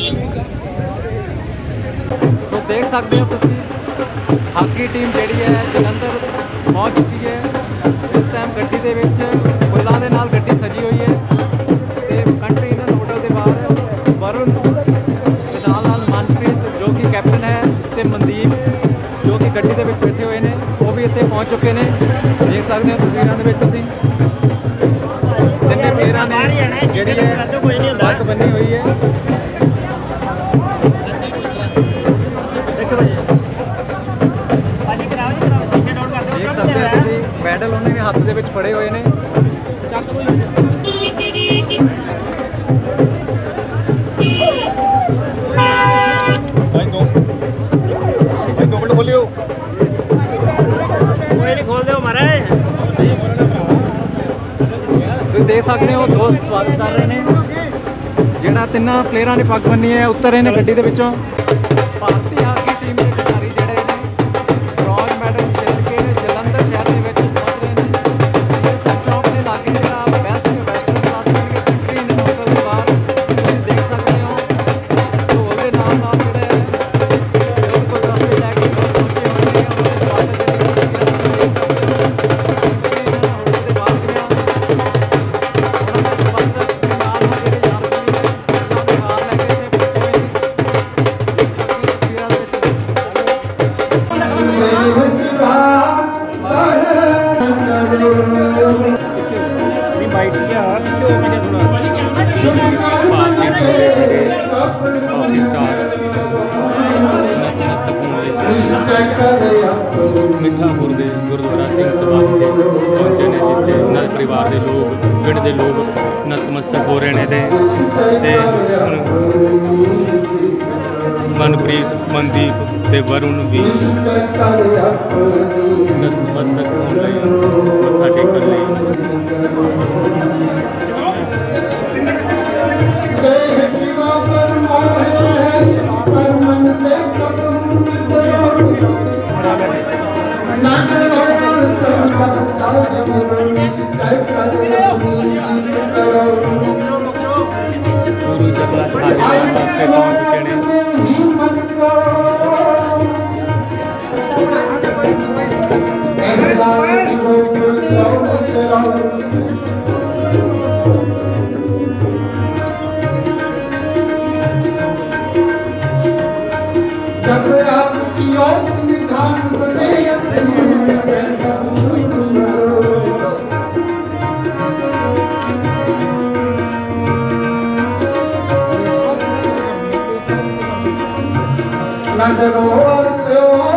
सो देख सकते हो तुम हाकी टीम जी है जलंधर पहुँच चुकी है। इस टाइम गड्डी के फुलों के नाल गड्डी सजी हुई है तो कंट्री इन होटल के बाहर वरुण मनप्रीत जो कि कैप्टन है तो मनदीप जो कि गड्डी के बैठे हुए हैं वो भी इतने पहुँच चुके हैं। देख सकते हो तस्वीरों तिने पेरों ने जी है बात बनी हुई है। मेडल उन्होंने हाथ के फड़े हुए ने। खोलियो खोल दो महाराज। तुम देख सकते हो दोस्त स्वागत कर रहे हैं। जिन्होंने तिना प्लेयर ने पग बनी है उतरे ने गड्डी के विचों। भारतीय हाकी टीम के खिलाड़ी जोड़े ब्रॉन्ज मेडल जीत के जलंधर शहर के मिठापुर के गुरुद्वारा सिंह सभा पहुंचे हैं जिथे उन्होंने परिवार के लोग पिंड के लोग नतमस्तक हो रहे हैं। मनप्रीत मनदीप ते वरुण भी नतमस्तक होने मत्था टेकन गुरु जगन्नाथ I'm